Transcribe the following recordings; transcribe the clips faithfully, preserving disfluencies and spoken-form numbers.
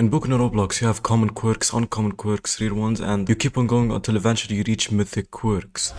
In Boku No Roblox, you have common quirks, uncommon quirks, rare ones, and you keep on going until eventually you reach mythic quirks.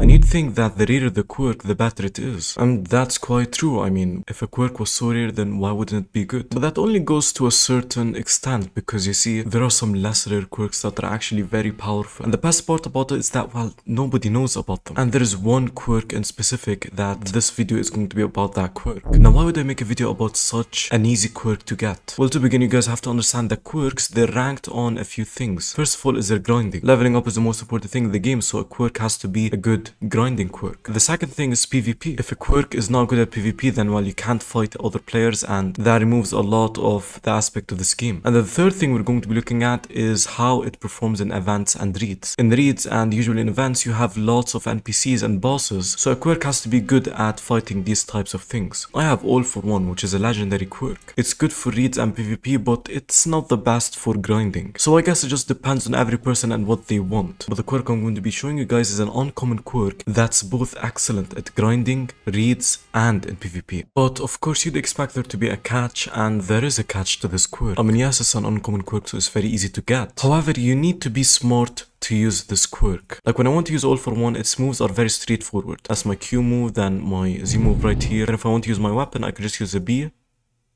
And you'd think that the rarer the quirk, the better it is. And that's quite true. I mean, if a quirk was so rare, then why wouldn't it be good? But that only goes to a certain extent, because you see, there are some less rare quirks that are actually very powerful. And the best part about it is that, well, nobody knows about them. And there is one quirk in specific that this video is going to be about that quirk. Now, why would I make a video about such an easy quirk to get? Well, to begin, you guys have to understand that quirks, they're ranked on a few things. First of all is their grinding. Leveling up is the most important thing in the game, so a quirk has to be a good grinding quirk. The second thing is PvP. If a quirk is not good at PvP, then well, you can't fight other players, and that removes a lot of the aspect of this game. And the third thing we're going to be looking at is how it performs in events and raids. In raids and usually in events, you have lots of N P Cs and bosses, so a quirk has to be good at fighting these types of things. I have All for One, which is a legendary quirk. It's good for raids and PvP, but it's not the best for grinding. So I guess it just depends on every person and what they want. But the quirk I'm going to be showing you guys is an uncommon quirk Quirk that's both excellent at grinding, raids, and in PvP. But of course, you'd expect there to be a catch, and there is a catch to this quirk. I mean, yes, it's an uncommon quirk, so it's very easy to get. However, you need to be smart to use this quirk. Like when I want to use All for One, its moves are very straightforward. That's my Q move, then my Z move right here. And if I want to use my weapon, I can just use a B,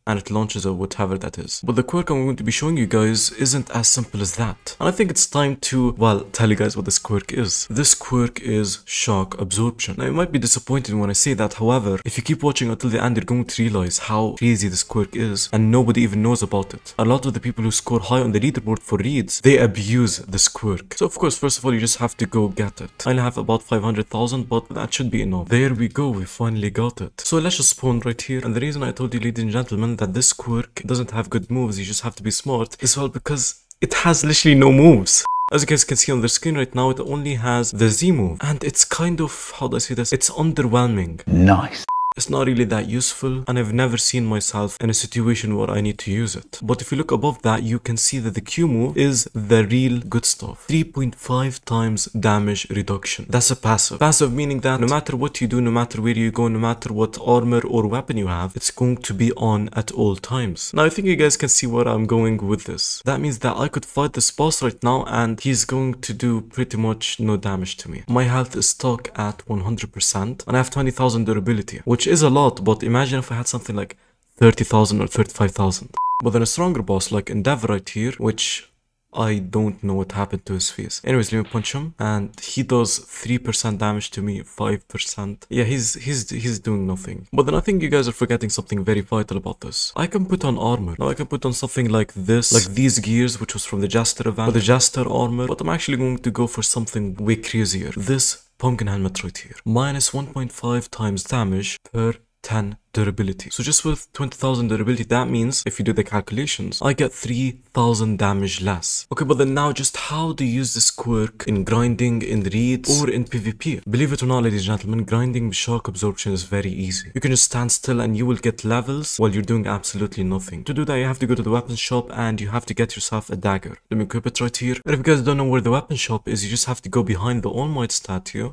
and it launches or whatever that is. But the quirk I'm going to be showing you guys isn't as simple as that. And I think it's time to, well, tell you guys what this quirk is. This quirk is shock absorption. Now, you might be disappointed when I say that. However, if you keep watching until the end, you're going to realize how crazy this quirk is, and nobody even knows about it. A lot of the people who score high on the leaderboard for raids, they abuse this quirk. So of course, first of all, you just have to go get it. I have about five hundred thousand, but that should be enough. There we go, we finally got it. So let's just spawn right here. And the reason I told you, ladies and gentlemen, that this quirk doesn't have good moves, you just have to be smart, is well because it has literally no moves. As you guys can see on the screen right now, it only has the Z move, and it's kind of, how do I say this, it's underwhelming. Nice. It's not really that useful, and I've never seen myself in a situation where I need to use it. But if you look above that, you can see that the Q move is the real good stuff. three point five times damage reduction. That's a passive. Passive meaning that no matter what you do, no matter where you go, no matter what armor or weapon you have, it's going to be on at all times. Now, I think you guys can see where I'm going with this. That means that I could fight this boss right now, and he's going to do pretty much no damage to me. My health is stuck at one hundred percent, and I have twenty thousand durability, which is a lot, but imagine if I had something like thirty thousand or thirty-five thousand. But then a stronger boss like Endeavor right here, which I don't know what happened to his face. Anyways, let me punch him, and he does three percent damage to me, five percent. Yeah, he's he's he's doing nothing. But then I think you guys are forgetting something very vital about this. I can put on armor. Now I can put on something like this, like these gears, which was from the Jester event, or the Jester armor, but I'm actually going to go for something way crazier. This pumpkin helmet right here. Minus one point five times damage per ten durability. So just with twenty thousand durability, that means if you do the calculations, I get three thousand damage less. Okay, but then now just how do you use this quirk in grinding, in raids, or in PvP? Believe it or not, ladies and gentlemen, grinding with shock absorption is very easy. You can just stand still and you will get levels while you're doing absolutely nothing. To do that, you have to go to the weapon shop and you have to get yourself a dagger. Let me equip it right here. And if you guys don't know where the weapon shop is, you just have to go behind the All Might statue,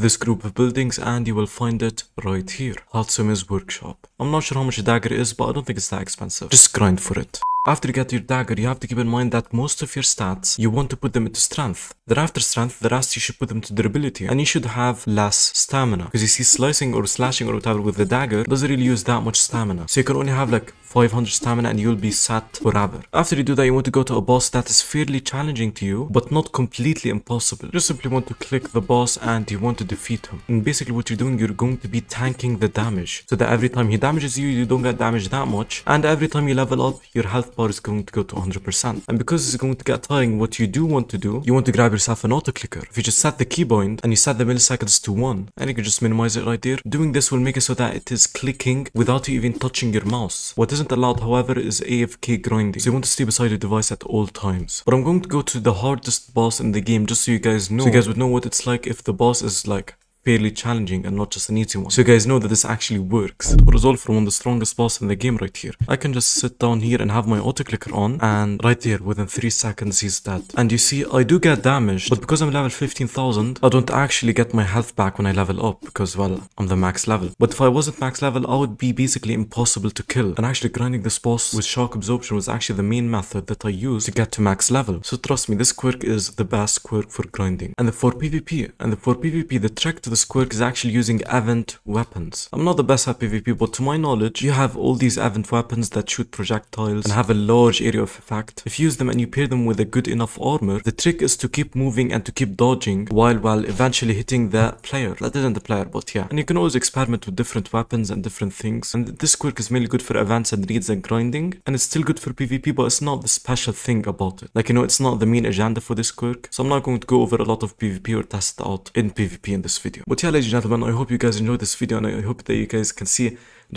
this group of buildings, and you will find it right here. Hatsumi's workshop. I'm not sure how much a dagger is, but I don't think it's that expensive. Just grind for it. After you get your dagger, you have to keep in mind that most of your stats, you want to put them into strength. Then after strength, the rest you should put them to durability. And you should have less stamina. Because you see, slicing or slashing or whatever with the dagger doesn't really use that much stamina. So you can only have like five hundred stamina and you'll be set forever. After you do that, you want to go to a boss that is fairly challenging to you, but not completely impossible. You just simply want to click the boss and you want to defeat him. And basically what you're doing, you're going to be tanking the damage, so that every time he damages you, you don't get damaged that much. And every time you level up, your health bar is going to go to one hundred percent. And because it's going to get tiring, what you do want to do, you want to grab yourself an AutoClicker. If you just set the keybind and you set the milliseconds to one, and you can just minimize it right there. Doing this will make it so that it is clicking without you even touching your mouse. What is isn't allowed, however, is A F K grinding, so you want to stay beside your device at all times. But I'm going to go to the hardest boss in the game just so you guys know, so you guys would know what it's like if the boss is like fairly challenging and not just an easy one, so you guys know that this actually works. It was All for One, the strongest boss in the game right here. I can just sit down here and have my AutoClicker on, and right there within three seconds he's dead. And you see, I do get damaged, but because I'm level fifteen thousand, I don't actually get my health back when I level up, because well, I'm the max level. But if I wasn't max level, I would be basically impossible to kill. And actually grinding this boss with shock absorption was actually the main method that I used to get to max level. So trust me, this Quirk is the best Quirk for grinding. And the for PvP, and the for PvP, the trick to this Quirk is actually using event weapons. I'm not the best at PvP, but to my knowledge, you have all these event weapons that shoot projectiles and have a large area of effect. If you use them and you pair them with a good enough armor, the trick is to keep moving and to keep dodging while while eventually hitting the player. That isn't the player, but yeah. And you can always experiment with different weapons and different things. And this Quirk is mainly good for events and raids and grinding, and it's still good for PvP, but it's not the special thing about it. Like, you know, it's not the main agenda for this Quirk, so I'm not going to go over a lot of PvP or test it out in PvP in this video. But yeah, ladies and gentlemen, I hope you guys enjoyed this video, and I hope that you guys can see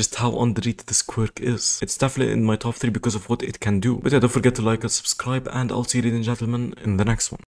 just how underrated this Quirk is. It's definitely in my top three because of what it can do. But yeah, don't forget to like and subscribe, and I'll see you, ladies and gentlemen, in the next one.